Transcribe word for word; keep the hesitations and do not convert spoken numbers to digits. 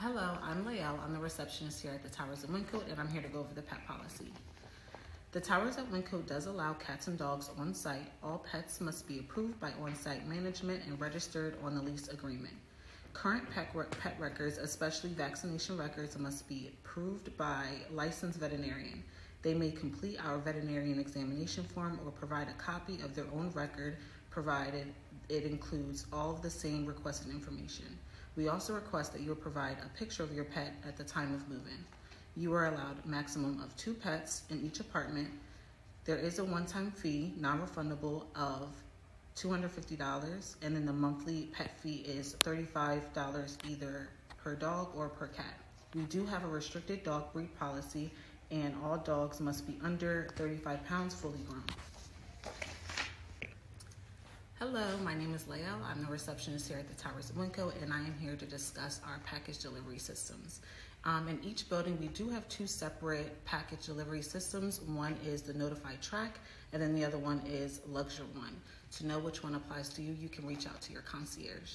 Hello, I'm Layel. I'm the receptionist here at the Towers at Wyncote, and I'm here to go over the pet policy. The Towers at Wyncote does allow cats and dogs on site. All pets must be approved by on-site management and registered on the lease agreement. Current pet, pet records, especially vaccination records, must be approved by licensed veterinarian. They may complete our veterinarian examination form or provide a copy of their own record, provided it includes all of the same requested information. We also request that you provide a picture of your pet at the time of move-in. You are allowed a maximum of two pets in each apartment. There is a one-time fee, non-refundable, of two hundred fifty dollars, and then the monthly pet fee is thirty-five dollars either per dog or per cat. We do have a restricted dog breed policy, and all dogs must be under thirty-five pounds fully grown. Hello, my name is Layel. I'm the receptionist here at the Towers at Wyncote, and I am here to discuss our package delivery systems. Um, in each building, we do have two separate package delivery systems. One is the Notify Track, and then the other one is Luxure One. To know which one applies to you, you can reach out to your concierge.